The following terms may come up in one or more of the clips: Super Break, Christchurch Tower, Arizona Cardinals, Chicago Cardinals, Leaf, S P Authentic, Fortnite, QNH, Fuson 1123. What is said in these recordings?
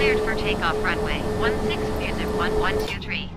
Cleared for takeoff runway 16, exit 1123.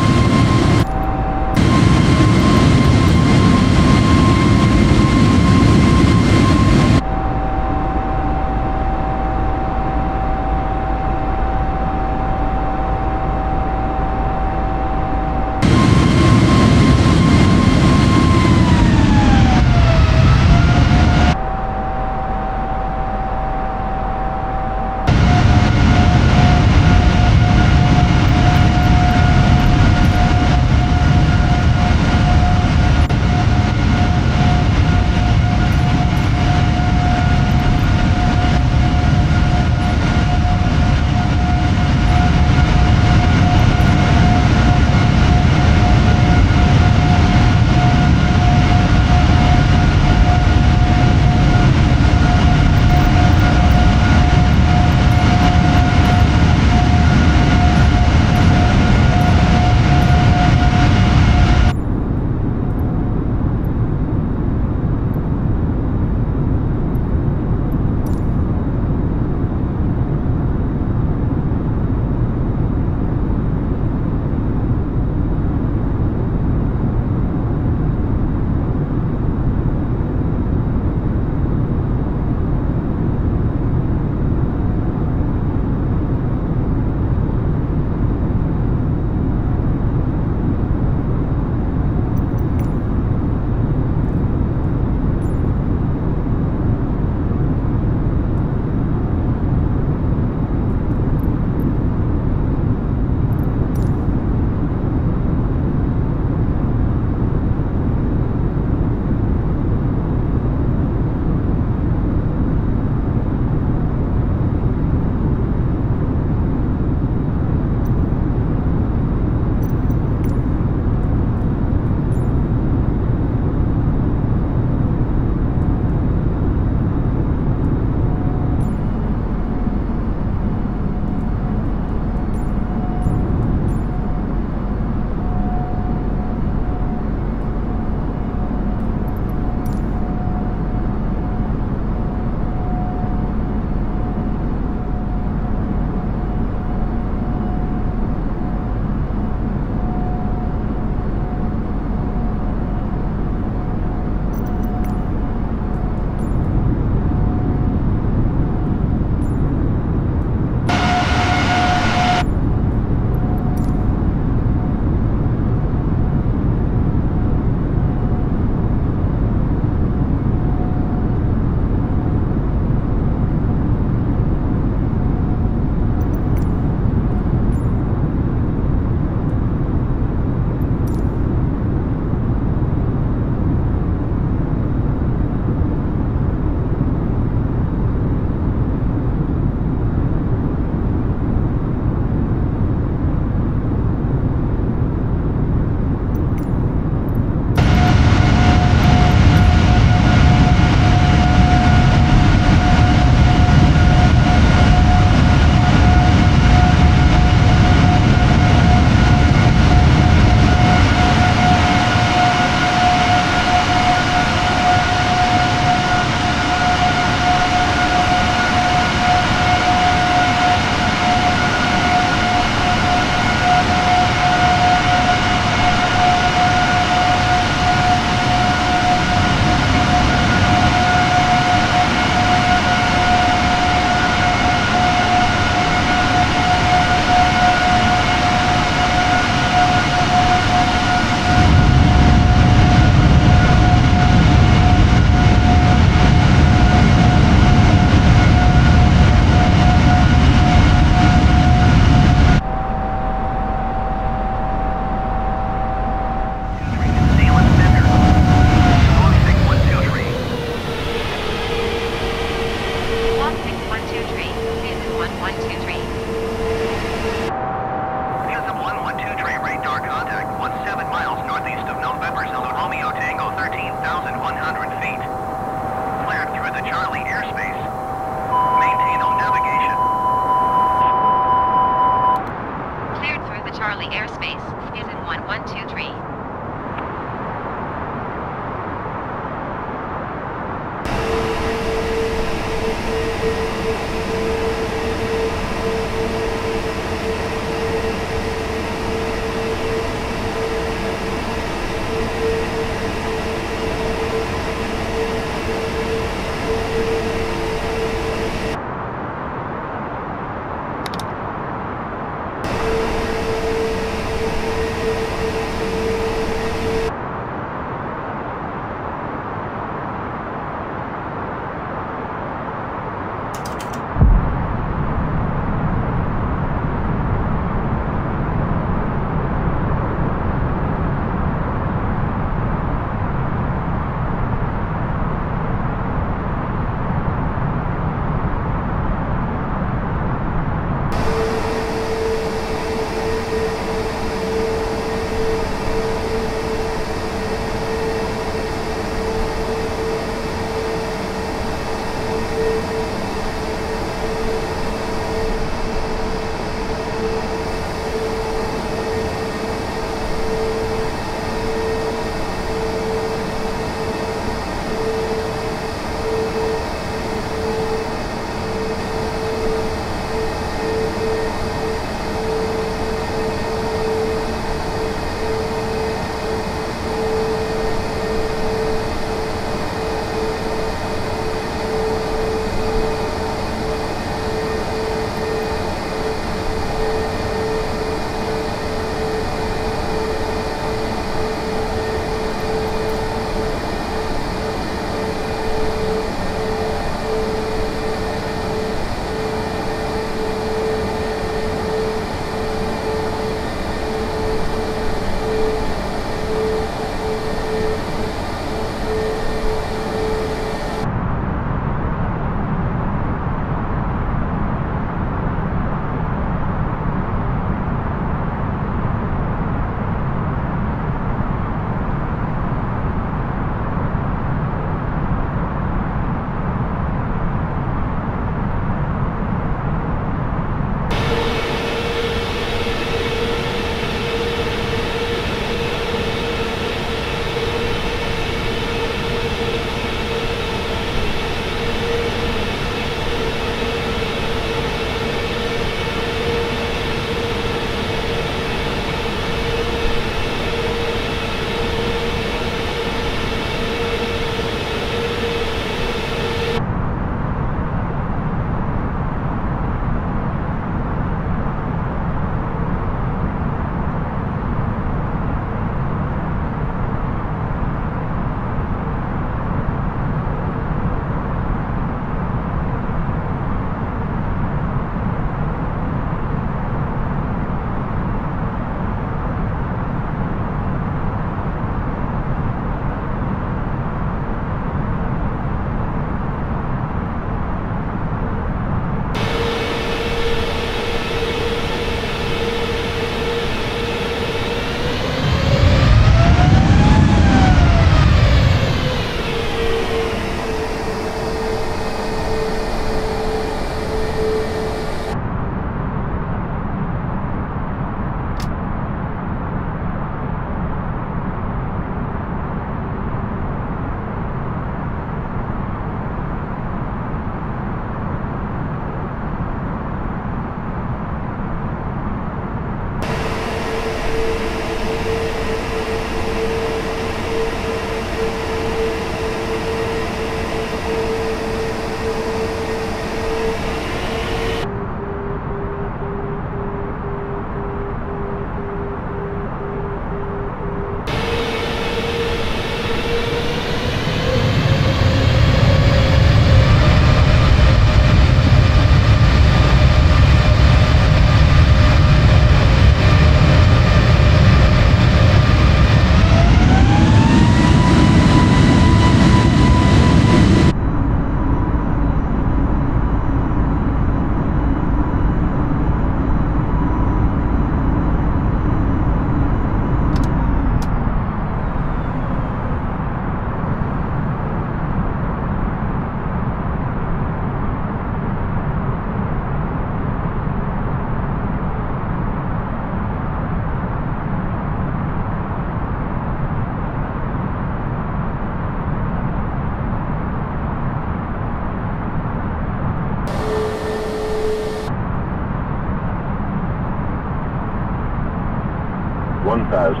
1,000.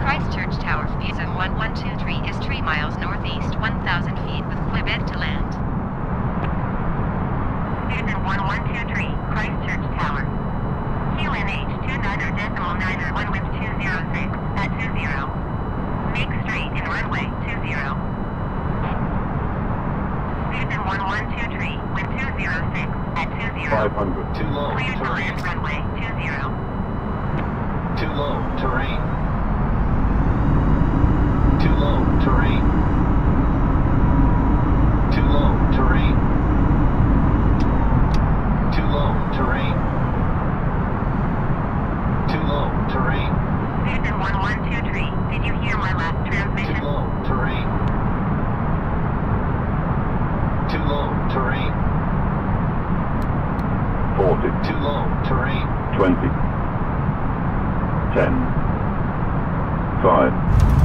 Christchurch Tower, Fuson 1123 is 3 miles northeast, 1,000 feet with Quebec to land. Fuson 1123, Christchurch Tower. QNH 29.91 with 206 at 20. Make straight in runway 20. Fuson 1123 with 206 at 20. 500. Too low. Clear to land runway 20. Too low terrain. Too low terrain. Too low terrain. Too low terrain. Too low terrain. Fuson 1123. Did you hear my last transmission? Too low terrain. Too low terrain. 40. Too low terrain. 20. 10. 5.